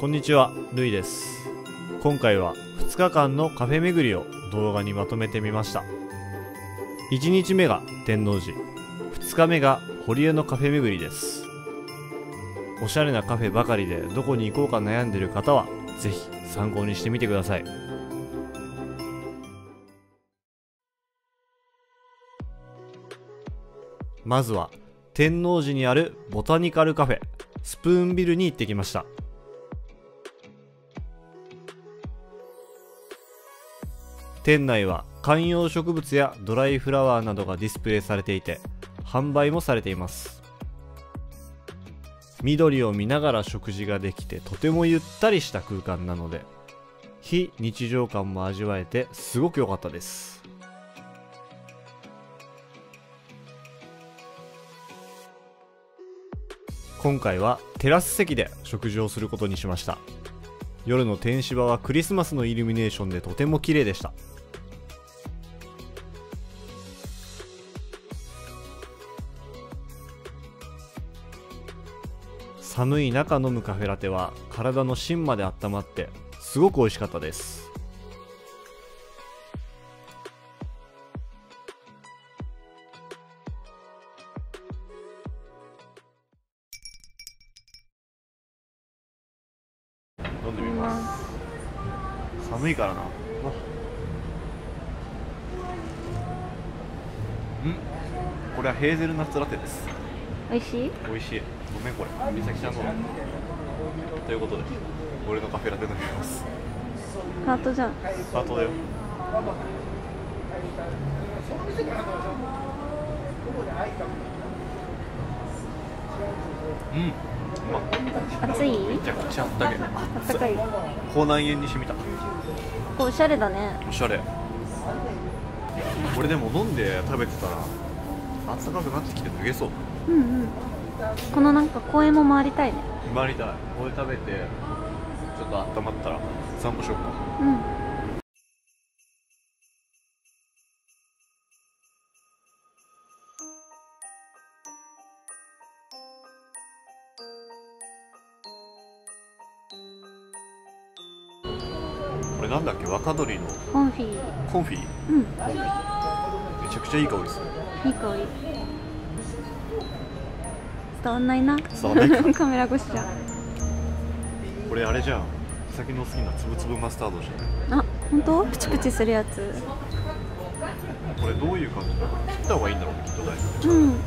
こんにちは、ルイです。今回は2日間のカフェ巡りを動画にまとめてみました。1日目が天王寺、2日目が堀江のカフェ巡りです。おしゃれなカフェばかりでどこに行こうか悩んでいる方はぜひ参考にしてみてください。まずは天王寺にあるボタニカルカフェスプーンビルに行ってきました。店内は観葉植物やドライフラワーなどがディスプレイされていて、販売もされています。緑を見ながら食事ができて、とてもゆったりした空間なので非日常感も味わえてすごく良かったです。今回はテラス席で食事をすることにしました。夜の天芝はクリスマスのイルミネーションでとても綺麗でした。寒い中飲むカフェラテは体の芯まで温まってすごく美味しかったです。飲んでみます。寒いからな。これはヘーゼルナッツラテです。美味しい？美味しい。ごめん、これ美咲ちゃんのということで俺のカフェラテ飲みます。ハートじゃん。ハートだよ。暑い？めちゃくちゃあったけど。あったかい。口内炎にしみた。おしゃれだね。おしゃれ。俺でも飲んで食べてたらあったかくなってきて脱げそう。うんうん。このなんか公園も回りたいね。回りたい。これ食べてちょっと温まったら散歩しようか。うん。これなんだっけ、若鳥のコンフィー。コンフィー、うん、めちゃくちゃいい香りですね。いい香り。伝わんないな。伝わんないかカメラ越しじゃ。これあれじゃん、先の好きなつぶつぶマスタードじゃん。あ、本当？プチプチするやつ。これどういう感じなの？切った方がいいんだろうね、きっと大丈夫。うん。で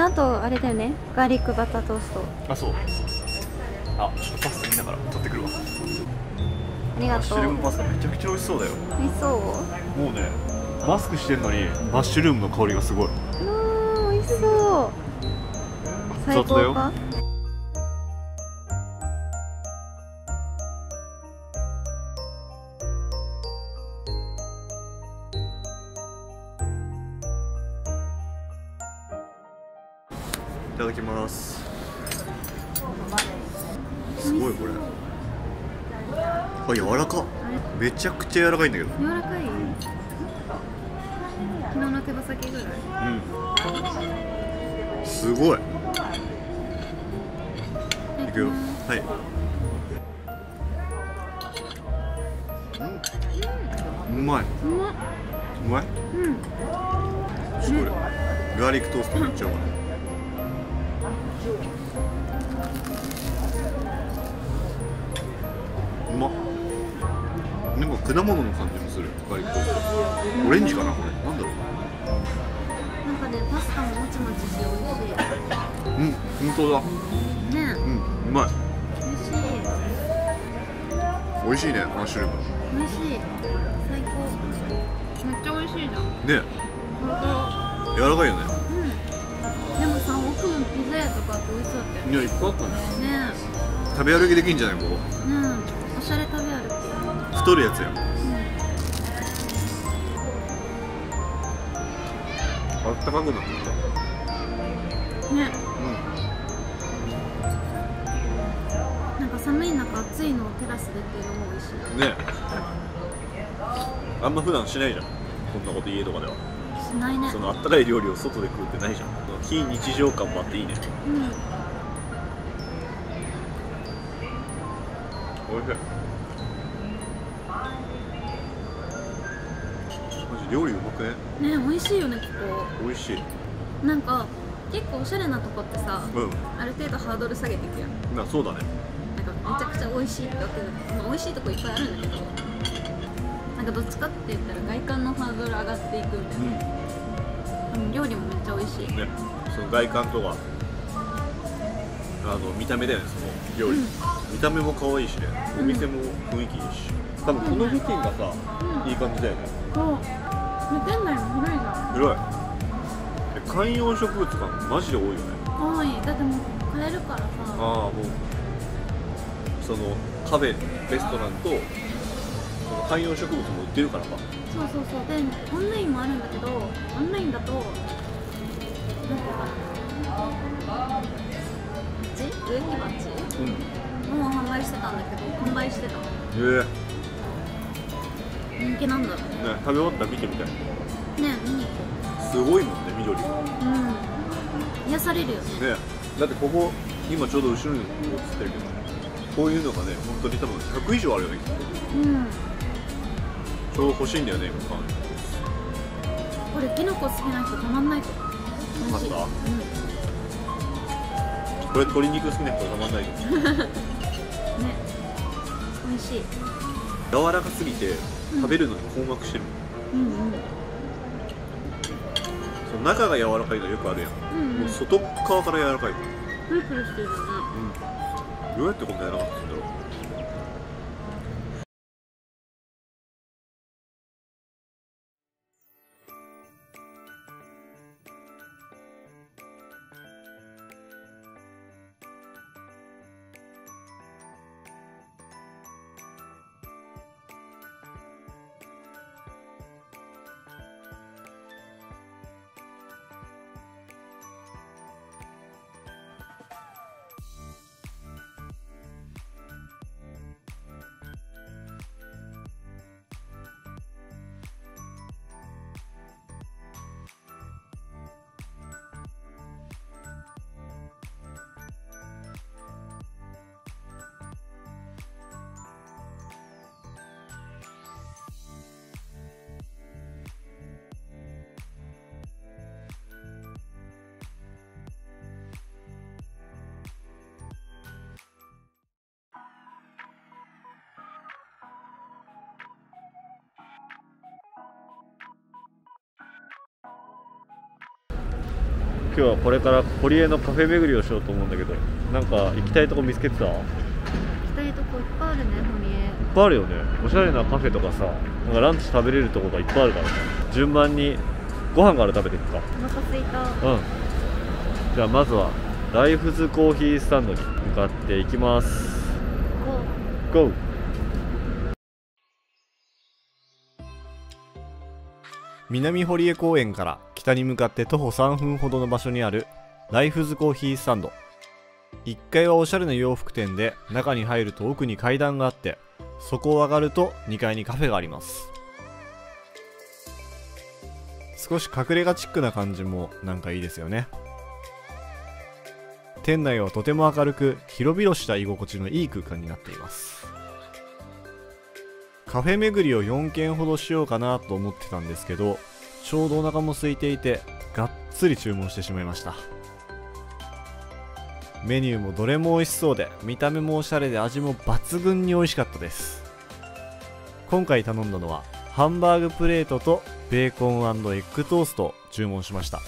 あとあれだよね、ガーリックバタートースト。あ、そう。あ、ちょっとパス見ながら取ってくるわ。ありがとう。マッシュルームパスタめちゃくちゃ美味しそうだよ。美味しそう。もうね、マスクしてんのにマッシュルームの香りがすごい。美味しそう。最高か。いただきます。すごいこれ。あ、柔らか。めちゃくちゃ柔らかいんだけど。柔らかい。昨日の手羽先ぐらい。うん。すごい。いくよ。はい。うまい。うまい。うん。すごい。ガーリックトーストめっちゃうまい。うまっ。なんか果物の感じもする。オレンジかなこれ。なんだろう。なんかね、パスタももちもちして美味しい。うん、本当だ。ね。うん、うまい。美味しい。美味しいね、マッシュルーム。美味しい。最高。めっちゃ美味しいじゃん。ね。本当。柔らかいよね。でもさ、奥のピザ屋とかって美味しそうだったよね。いや、いっぱいあったね。ね。食べ歩きできんじゃないここ。うん。おしゃれ食べ歩き。太るやつやん。あったかくなってきた。ね。うん。なんか寒い中暑いのをテラスでっていうのも美味しい。ね。あんま普段しないじゃん。こんなこと家とかでは。しないね。そのあったかい料理を外で食うってないじゃん。非日常感もあっていいね。うん。おいしい。マジ料理うまくね。ね、美味しいよね、ここ。美味しい。なんか結構おしゃれなとこってさ、ある程度ハードル下げていくやん。な、そうだね。なんかめちゃくちゃ美味しいってわけで、まあ、美味しいとこいっぱいあるんだけど、なんかどっちかって言ったら外観のハードル上がっていくみたいな。うん、料理もめっちゃ美味しい。ね、その外観とは見た目だよね、その料理。見た目も可愛いしね、お店も雰囲気いいし、多分この付近がさ、いい感じだよね。そう、店内も広いじゃん。広い。観葉植物がマジで多いよね。多い、だってもう買えるからさ。ああ、もうそのカフェ、レストランとその観葉植物も売ってるからか。そうそうそう、でオンラインもあるんだけど、オンラインだとなんか植木鉢、うん、もう販売してたんだけど、完売してた。へえー、人気なんだろうね。食べ終わったら見てみたいね。見に行こう。すごいもんね、緑が。うん、癒されるよね。ね、だってここ今ちょうど後ろに映ってるけど、こういうのがね、本当に多分100以上あるよね、きっと。うん、ちょうど欲しいんだよね、今。これキノコ好きな人たまんないと思う。マジ。うん、これ鶏肉好きな人はたまんないですね。美味しい。柔らかすぎて食べるのに困惑してる。うんうん、その中が柔らかいのよくあるやん。うんうん、もう外側から柔らかい。プルプルしてるね。うん。どうやってこんな柔らかくするんだろう。今日はこれから堀江のカフェ巡りをしようと思うんだけど、なんか行きたいとこ見つけてた？行きたいとこいっぱいあるね、堀江。いっぱいあるよね。おしゃれなカフェとかさ、なんかランチ食べれるとこがいっぱいあるからね。順番にご飯から食べていくか。お腹すいた。うん。じゃあまずはライフズコーヒースタンドに向かっていきます。ゴー。ゴー。南堀江公園から北に向かって徒歩3分ほどの場所にあるライフズコーヒースタンド。1階はおしゃれな洋服店で、中に入ると奥に階段があって、そこを上がると2階にカフェがあります。少し隠れ家チックな感じもなんかいいですよね。店内はとても明るく、広々した居心地のいい空間になっています。カフェ巡りを4軒ほどしようかなと思ってたんですけど、ちょうどお腹も空いていて、がっつり注文してしまいました。メニューもどれも美味しそうで、見た目もおしゃれで、味も抜群に美味しかったです。今回頼んだのはハンバーグプレートとベーコン&エッグトーストを注文しました。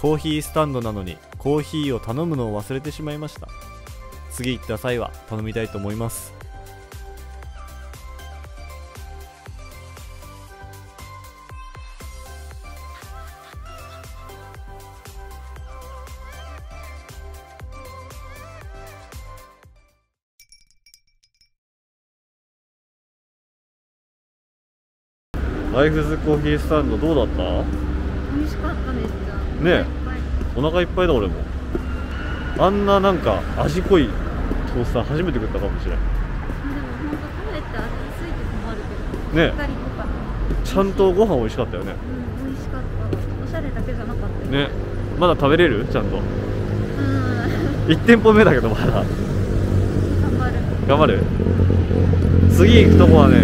コーヒースタンドなのにコーヒーを頼むのを忘れてしまいました。次行った際は頼みたいと思います。ライフズコーヒースタンドどうだった？美味しかったですよね。お腹いっぱいだ。俺もあんななんか味濃いトースター初めて食ったかもしれない。でも本当食べて味ついて困るけどね。ちゃんとご飯美味しかったよね。うん、美味しかった。おしゃれだけじゃなかったよね。まだ食べれる？ちゃんと。うん。1店舗目だけどまだ頑張る。次行くとこはね、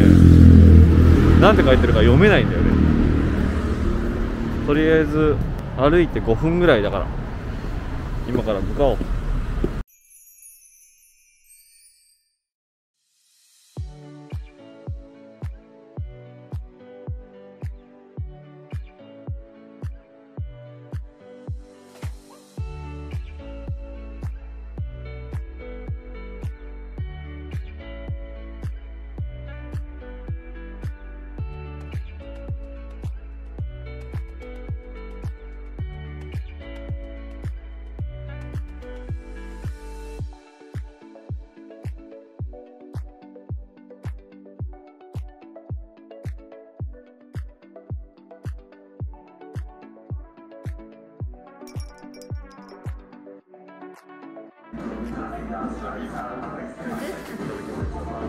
なんて書いてるか読めないんだよね。とりあえず歩いて5分ぐらいだから今から向かおう。や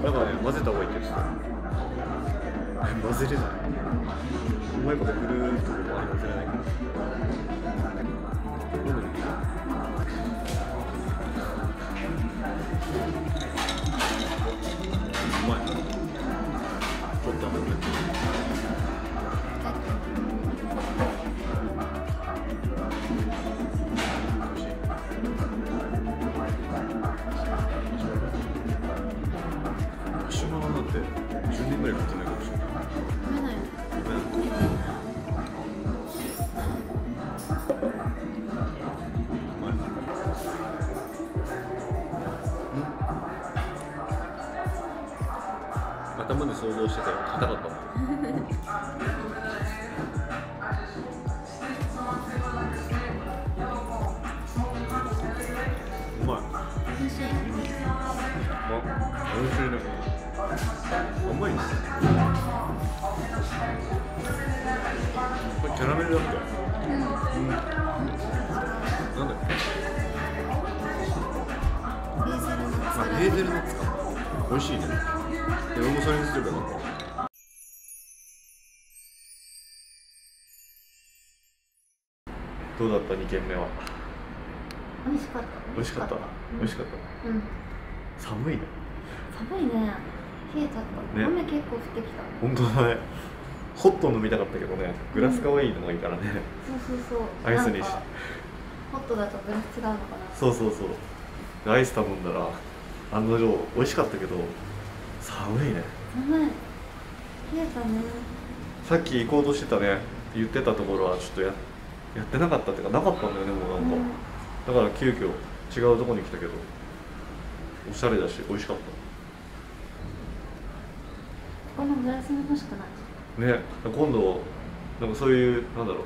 っぱね、混ぜた方がいいって言ってた。混ぜれない。うまいことぐるーっとここは混ぜられないから。うまい。ちょっと甘い。頭で想像してたよ、硬かったもん。うまい。美味しい。美味しいね。甘いね。これキャラメルだっけ？うん。なんだっけ？ヘーゼルナッツか。美味しいね。俺もそれにするかな。どうだった？2軒目は美味しかった。美味しかった、うん、寒いね。冷えちゃった、ね、雨結構降ってきた。本当だね。ホット飲みたかったけどね、グラス可愛いのがいいからね、うん、そうアイスにしホットだとグラス違うのかな。そうアイス頼んだら案の定美味しかったけど寒いね。冷えたね。さっき行こうとしてたね、言ってたところはちょっとやってなかったっていうか、なかったんだよね、もうなんか、だから急遽違うとこに来たけど、おしゃれだし美味しかった。このグラスも欲しくないね。今度なんかそういう、なんだろ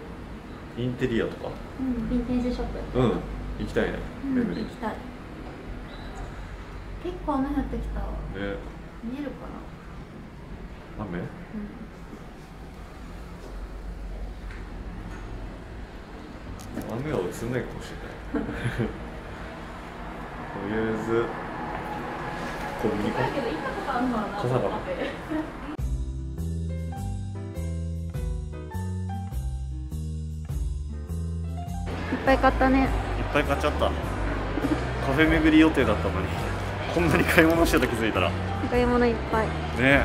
う、インテリアとか、うん、ヴィンテージショップ、うん、行きたいね、うん、行きたい。結構雨降ってきたね。見えるかな雨、うん、雨は映んないかもしれない。とりあえずコンビニか傘かな。いっぱい買ったね。いっぱい買っちゃった。カフェ巡り予定だったのにこんなに買い物してた、気づいたら。買い物いっぱいね。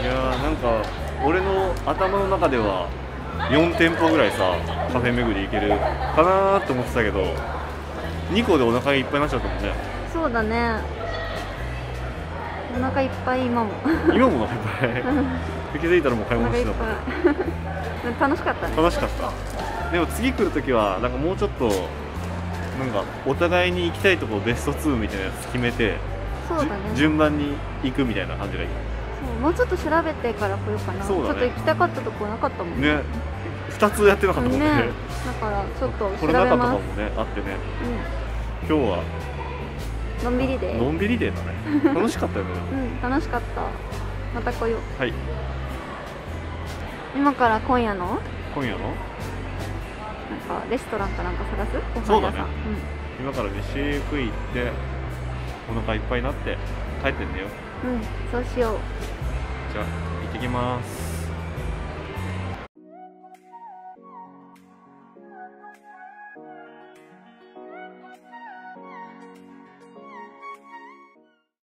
いやー、なんか俺の頭の中では4店舗ぐらいさ、カフェ巡り行けるかなーって思ってたけど、2個でお腹いっぱいになっちゃったもんね。そうだね、お腹いっぱい。今もお腹いっぱい。気づいたらもう買い物してたもんね。楽しかったね。楽しかった。でも次来るときはなんかもうちょっとなんかお互いに行きたいところベスト2みたいなやつ決めて、そうだね、順番に行くみたいな感じがいい。そう、もうちょっと調べてから来ようかな。そうだね、ちょっと行きたかったとこなかったもんね。2つやってなかったもんね。だからちょっと調べます。これなかったかもね、あってね、うん、今日はのんびりデー。のんびりデーだね。楽しかったよね。うん、楽しかった。また来よう。はい、今から今夜のなんかレストランかなんか探す？そうだね、うん、今から飯食い行ってお腹いっぱいになって帰ってんだよ。うん、そうしよう。じゃあ行ってきます。